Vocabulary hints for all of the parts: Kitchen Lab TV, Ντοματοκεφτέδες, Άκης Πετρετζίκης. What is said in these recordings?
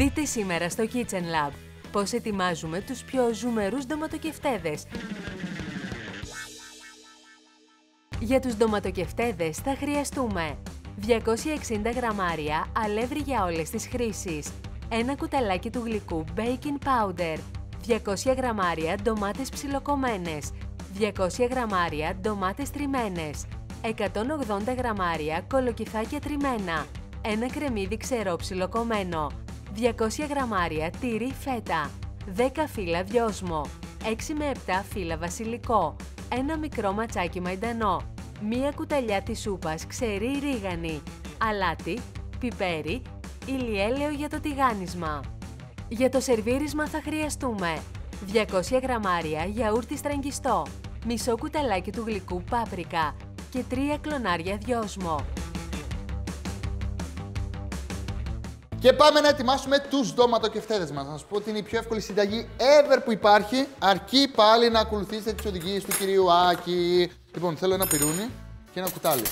Δείτε σήμερα στο Kitchen Lab πώς ετοιμάζουμε τους πιο ζουμερούς ντοματοκεφτέδες. Για τους ντοματοκεφτέδες θα χρειαστούμε 260 γραμμάρια αλεύρι για όλες τις χρήσεις, ένα κουταλάκι του γλυκού baking powder, 200 γραμμάρια ντομάτες ψιλοκομμένες, 200 γραμμάρια ντομάτες τριμμένες, 180 γραμμάρια κολοκυθάκια τριμμένα, ένα κρεμμύδι ξερό ψιλοκομμένο, 200 γραμμάρια τυρί φέτα, 10 φύλλα δυόσμο, 6 με 7 φύλλα βασιλικό, ένα μικρό ματσάκι μαϊντανό, μία κουταλιά της σούπας ξερή ρίγανη, αλάτι, πιπέρι, ηλιέλαιο για το τηγάνισμα. Για το σερβίρισμα θα χρειαστούμε 200 γραμμάρια γιαούρτι στραγγιστό, μισό κουταλάκι του γλυκού πάπρικα και 3 κλονάρια δυόσμο. Και πάμε να ετοιμάσουμε τους ντοματοκεφτέδες μας. Να σας πω ότι είναι η πιο εύκολη συνταγή ever που υπάρχει, αρκεί πάλι να ακολουθήσετε τις οδηγίες του κυρίου Άκη. Λοιπόν, θέλω ένα πιρούνι και ένα κουτάλι.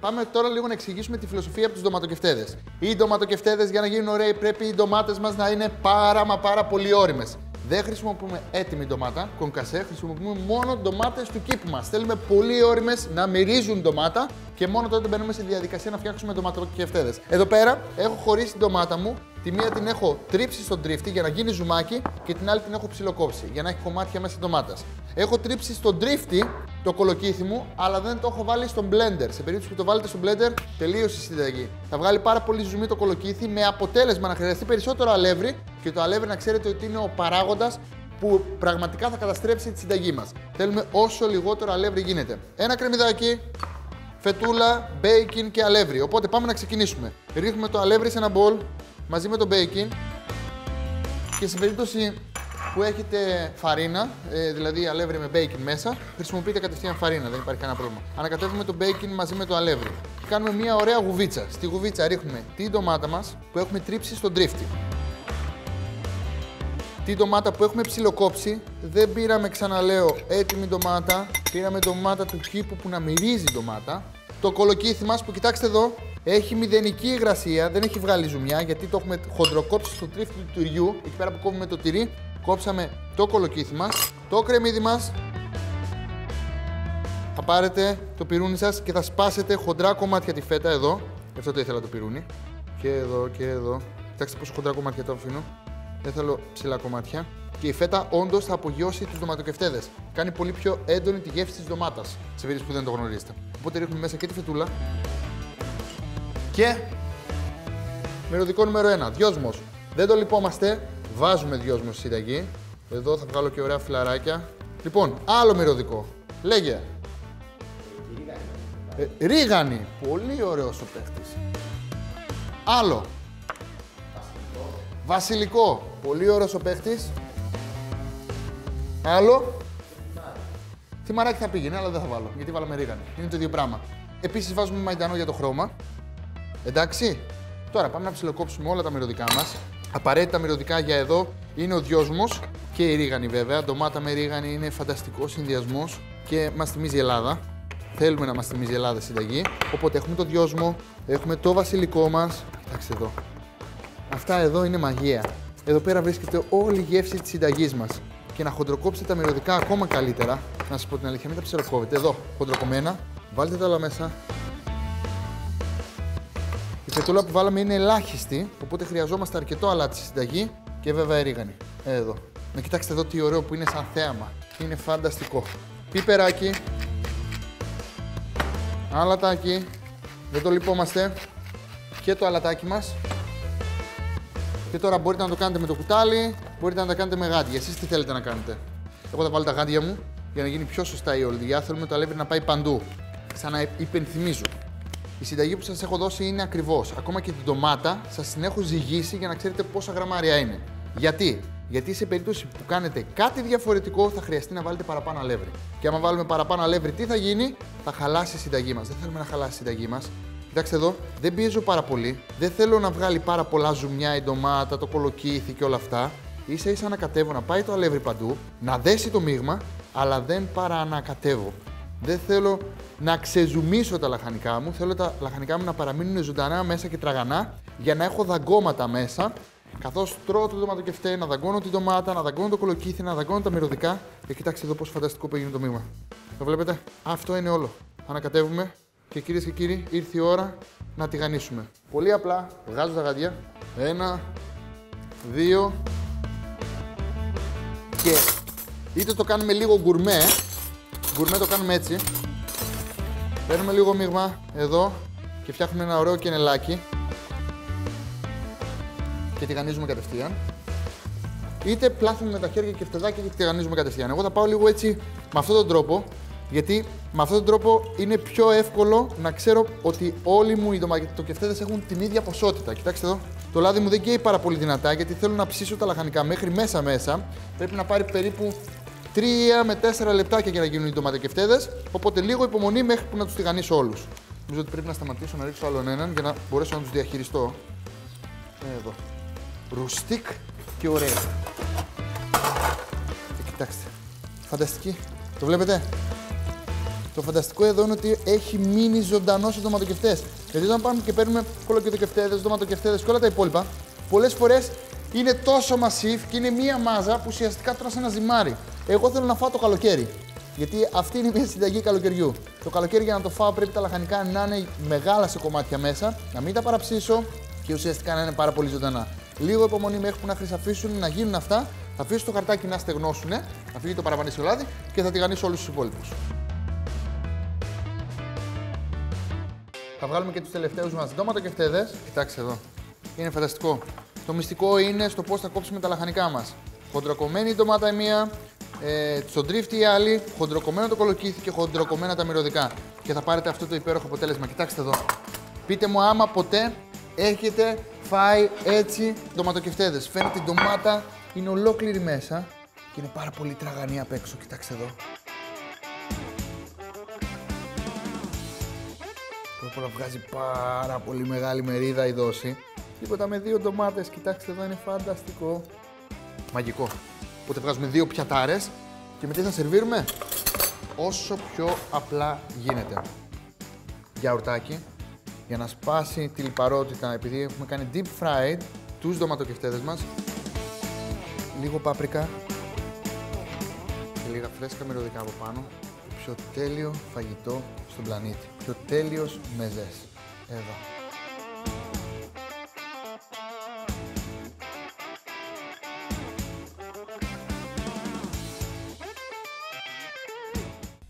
Πάμε τώρα λίγο να εξηγήσουμε τη φιλοσοφία από τους ντοματοκεφτέδες. Οι ντοματοκεφτέδες για να γίνουν ωραίοι πρέπει οι ντομάτες μας να είναι πάρα πολύ ώριμες. Δεν χρησιμοποιούμε έτοιμη ντομάτα, κονκασέ, χρησιμοποιούμε μόνο ντομάτες του κήπου μας. Θέλουμε πολύ ώριμες να μυρίζουν ντομάτα και μόνο τότε μπαίνουμε στη διαδικασία να φτιάξουμε ντοματοκεφτέδες. Εδώ πέρα έχω χωρίσει την ντομάτα μου, τη μία την έχω τρίψει στον τρίφτη για να γίνει ζουμάκι και την άλλη την έχω ψιλοκόψει για να έχει κομμάτια μέσα ντομάτας. Έχω τρίψει στον τρίφτη το κολοκύθι μου, αλλά δεν το έχω βάλει στον blender. Σε περίπτωση που το βάλετε στον blender, τελείωσε η συνταγή. Θα βγάλει πάρα πολύ ζουμί το κολοκύθι, με αποτέλεσμα να χρειαστεί περισσότερο αλεύρι και το αλεύρι να ξέρετε ότι είναι ο παράγοντας που πραγματικά θα καταστρέψει τη συνταγή μας. Θέλουμε όσο λιγότερο αλεύρι γίνεται. Ένα κρεμμυδάκι, φετούλα, μπέικιν και αλεύρι. Οπότε πάμε να ξεκινήσουμε. Ρίχνουμε το αλεύρι σε ένα μπολ μαζί με το μπέικιν και σε περίπτωση που έχετε φαρίνα, δηλαδή αλεύρι με μπέικιν μέσα, χρησιμοποιείτε κατευθείαν φαρίνα, δεν υπάρχει κανένα πρόβλημα. Ανακατεύουμε το μπέικιν μαζί με το αλεύρι. Κάνουμε μια ωραία γουβίτσα. Στη γουβίτσα ρίχνουμε την ντομάτα μας που έχουμε τρίψει στον τρίφτη. Την ντομάτα που έχουμε ψιλοκόψει, δεν πήραμε ξαναλέω έτοιμη ντομάτα, πήραμε ντομάτα του κήπου που να μυρίζει ντομάτα. Το κολοκύθι μας που κοιτάξτε εδώ, έχει μηδενική υγρασία, δεν έχει βγάλει ζουμιά γιατί το έχουμε χοντροκόψει στο τρίφτη του τυριού, εκεί πέρα που κόβουμε το τυρί. Κόψαμε το κολοκύθι μας, το κρεμμύδι μας. Θα πάρετε το πιρούνι σας και θα σπάσετε χοντρά κομμάτια τη φέτα εδώ. Γι' αυτό το ήθελα το πιρούνι. Και εδώ και εδώ. Κοιτάξτε πόσο χοντρά κομμάτια το αφήνω. Δεν θέλω ψηλά κομμάτια. Και η φέτα όντως θα απογειώσει τους ντοματοκεφτέδες. Κάνει πολύ πιο έντονη τη γεύση της ντομάτας. Σε περίπτωση που δεν το γνωρίζετε. Οπότε ρίχνουμε μέσα και τη φετούλα. Και μυρωδικό νούμερο 1. Δυόσμος. Δεν το λυπόμαστε. Βάζουμε δυόσμο στη συνταγή. Εδώ θα βγάλω και ωραία φιλαράκια. Λοιπόν, άλλο μυρωδικό. Λέγε. Ρίγανη. Πολύ ωραίος ο παίχτης. Άλλο. Βασιλικό. Βασιλικό. Πολύ ωραίος ο παίχτης. Άλλο. Θυμαράκι θα πήγαινε, αλλά δεν θα βάλω, γιατί βάλαμε ρίγανη. Είναι το ίδιο πράγμα. Επίσης βάζουμε μαϊντανό για το χρώμα. Εντάξει. Τώρα πάμε να ψιλοκόψουμε όλα τα μυρωδικά μας. Απαραίτητα μυρωδικά για εδώ είναι ο δυόσμος και η ρίγανη βέβαια. Ντομάτα με ρίγανη είναι φανταστικός συνδυασμός και μας θυμίζει η Ελλάδα. Θέλουμε να μας θυμίζει η Ελλάδα συνταγή. Οπότε έχουμε το δυόσμο, έχουμε το βασιλικό μας. Κοιτάξτε εδώ. Αυτά εδώ είναι μαγεία. Εδώ πέρα βρίσκεται όλη η γεύση της συνταγής μας. Και να χοντροκόψετε τα μυρωδικά ακόμα καλύτερα. Να σας πω την αλήθεια, μην τα ψιλοκόβετε. Εδώ, χοντροκομμένα. Βάλτε τα όλα μέσα. Η φετούλα που βάλαμε είναι ελάχιστη, οπότε χρειαζόμαστε αρκετό αλάτι στη συνταγή και βέβαια η ρίγανη. Εδώ. Να κοιτάξτε εδώ τι ωραίο που είναι σαν θέαμα. Είναι φανταστικό. Πιπεράκι. Αλατάκι. Δεν το λυπόμαστε. Και το αλατάκι μας. Και τώρα μπορείτε να το κάνετε με το κουτάλι, μπορείτε να τα κάνετε με γάντια. Εσείς τι θέλετε να κάνετε. Εγώ θα βάλω τα γάντια μου για να γίνει πιο σωστά η όλη δουλειά. Θέλουμε το αλεύρι να πάει παντού. Ξαναυπενθυμίζω. Η συνταγή που σας έχω δώσει είναι ακριβώς. Ακόμα και την ντομάτα σας την έχω ζυγίσει για να ξέρετε πόσα γραμμάρια είναι. Γιατί? Γιατί σε περίπτωση που κάνετε κάτι διαφορετικό θα χρειαστεί να βάλετε παραπάνω αλεύρι. Και άμα βάλουμε παραπάνω αλεύρι, τι θα γίνει? Θα χαλάσει η συνταγή μας. Δεν θέλουμε να χαλάσει η συνταγή μας. Κοιτάξτε εδώ, δεν πιέζω πάρα πολύ. Δεν θέλω να βγάλει πάρα πολλά ζουμιά η ντομάτα, το κολοκύθι και όλα αυτά. Ίσα-ίσα ανακατεύω να πάει το αλεύρι παντού, να δέσει το μείγμα, αλλά δεν παραανακατεύω. Δεν θέλω να ξεζουμίσω τα λαχανικά μου. Θέλω τα λαχανικά μου να παραμείνουν ζωντανά μέσα και τραγανά για να έχω δαγκώματα μέσα Καθώς τρώω το ντοματοκεφτέ, να δαγκώνω την ντομάτα, να δαγκώνω το κολοκύθι, να δαγκώνω τα μυρωδικά. Και κοιτάξτε εδώ πόσο φανταστικό που έγινε το μείγμα. Το βλέπετε, αυτό είναι όλο. Ανακατεύουμε και κυρίες και κύριοι, ήρθε η ώρα να τηγανίσουμε. Πολύ απλά, βγάζω τα γάντια. 1, 2 και είτε το κάνουμε λίγο γκουρμέ, γκουρμέ το κάνουμε έτσι. Παίρνουμε λίγο μείγμα εδώ και φτιάχνουμε ένα ωραίο κενελάκι. Και τηγανίζουμε κατευθείαν. Είτε πλάθουμε με τα χέρια και φτεδάκια και τηγανίζουμε κατευθείαν. Εγώ θα πάω λίγο έτσι με αυτόν τον τρόπο, γιατί με αυτόν τον τρόπο είναι πιο εύκολο να ξέρω ότι όλοι μου οι ντοματοκεφτέδες έχουν την ίδια ποσότητα. Κοιτάξτε εδώ. Το λάδι μου δεν καίει πάρα πολύ δυνατά, γιατί θέλω να ψήσω τα λαχανικά μέχρι μέσα-μέσα. Πρέπει να πάρει περίπου 3 με 4 λεπτάκια για να γίνουν οι ντοματοκεφτέδες. Οπότε λίγο υπομονή μέχρι που να τους τηγανίσω όλους. Νομίζω ότι πρέπει να σταματήσω να ρίξω άλλον έναν για να μπορέσω να τους διαχειριστώ. Εδώ. Ρουστικ και ωραία. Και κοιτάξτε. Φανταστική. Το βλέπετε. Το φανταστικό εδώ είναι ότι έχει μείνει ζωντανός ο ντοματοκεφτές. Γιατί όταν πάμε και παίρνουμε κολοκυθοκεφτέδες, ντοματοκεφτέδες και όλα τα υπόλοιπα, πολλές φορές είναι τόσο μασίφ και είναι μία μάζα που ουσιαστικά τρως ένα ζυμάρι. Εγώ θέλω να φάω το καλοκαίρι. Γιατί αυτή είναι μια συνταγή καλοκαιριού. Το καλοκαίρι για να το φάω πρέπει τα λαχανικά να είναι μεγάλα σε κομμάτια μέσα, να μην τα παραψήσω και ουσιαστικά να είναι πάρα πολύ ζωντανά. Λίγο υπομονή μέχρι που να χρυσαφίσουν, να γίνουν αυτά. Θα αφήσω το χαρτάκι να στεγνώσουν, θα φύγει το παραπανήσιο λάδι και θα τηγανίσω όλους τους υπόλοιπους. Θα βγάλουμε και τους τελευταίους μας ντοματοκεφτέδες. Κοιτάξτε εδώ. Είναι φανταστικό. Το μυστικό είναι στο πώς θα κόψουμε τα λαχανικά μας. Χοντροκομμένη η ντομάτα η μία, στον τρίφτη η άλλη, χοντροκομμένο το κολοκύθι και χοντροκομμένα τα μυρωδικά. Και θα πάρετε αυτό το υπέροχο αποτέλεσμα. Κοιτάξτε εδώ. Πείτε μου άμα ποτέ έχετε φάει έτσι ντοματοκεφτέδες. Φαίνεται η ντομάτα είναι ολόκληρη μέσα και είναι πάρα πολύ τραγανή απ' έξω. Κοιτάξτε εδώ. Τώρα βγάζει πάρα πολύ μεγάλη μερίδα η δόση. Τίποτα με 2 ντομάτες, κοιτάξτε εδώ, είναι φανταστικό. Μαγικό. Οπότε βγάζουμε 2 πιατάρες και με τι θα σερβίρουμε. Όσο πιο απλά γίνεται. Γιαουρτάκι, για να σπάσει τη λιπαρότητα, επειδή έχουμε κάνει deep fried τους ντοματοκεφτέδες μας. Λίγο πάπρικα και λίγα φρέσκα μυρωδικά από πάνω. Πιο τέλειο φαγητό στον πλανήτη. Πιο τέλειος μεζές. Εδώ.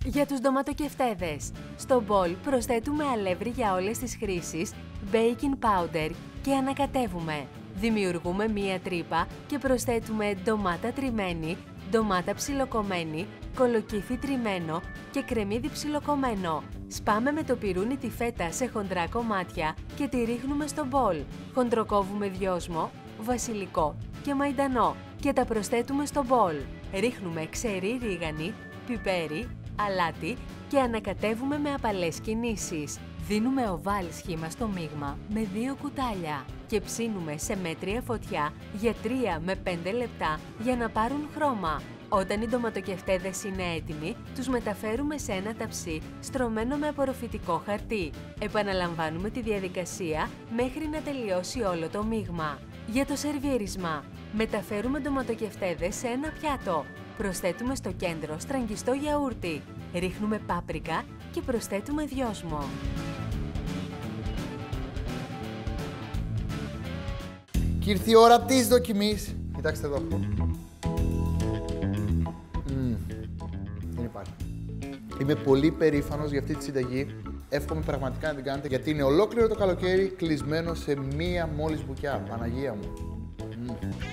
Για τους ντοματοκεφτέδες. Στο μπολ προσθέτουμε αλεύρι για όλες τις χρήσεις, baking powder και ανακατεύουμε. Δημιουργούμε μία τρύπα και προσθέτουμε ντομάτα τριμμένη, ντομάτα ψιλοκομμένη, κολοκύθι τριμμένο και κρεμμύδι ψιλοκομμένο. Σπάμε με το πιρούνι τη φέτα σε χοντρά κομμάτια και τη ρίχνουμε στο μπολ. Χοντροκόβουμε δυόσμο, βασιλικό και μαϊντανό και τα προσθέτουμε στο μπολ. Ρίχνουμε ξερή ρίγανη, πιπέρι, αλάτι και ανακατεύουμε με απαλές κινήσεις. Δίνουμε οβάλ σχήμα στο μείγμα με 2 κουτάλια και ψήνουμε σε μέτρια φωτιά για 3 με 5 λεπτά για να πάρουν χρώμα. Όταν οι ντοματοκεφτέδες είναι έτοιμοι, τους μεταφέρουμε σε ένα ταψί στρωμένο με απορροφητικό χαρτί. Επαναλαμβάνουμε τη διαδικασία μέχρι να τελειώσει όλο το μείγμα. Για το σερβίρισμα, μεταφέρουμε ντοματοκεφτέδες σε ένα πιάτο. Προσθέτουμε στο κέντρο στραγγιστό γιαούρτι. Ρίχνουμε πάπρικα και προσθέτουμε δυόσμο. Και ήρθε η ώρα της δοκιμής. Κοιτάξτε εδώ. Δεν υπάρχει. Είμαι πολύ περήφανος για αυτή τη συνταγή. Εύχομαι πραγματικά να την κάνετε, γιατί είναι ολόκληρο το καλοκαίρι κλεισμένο σε μία μόλις μπουκιά. Παναγία μου.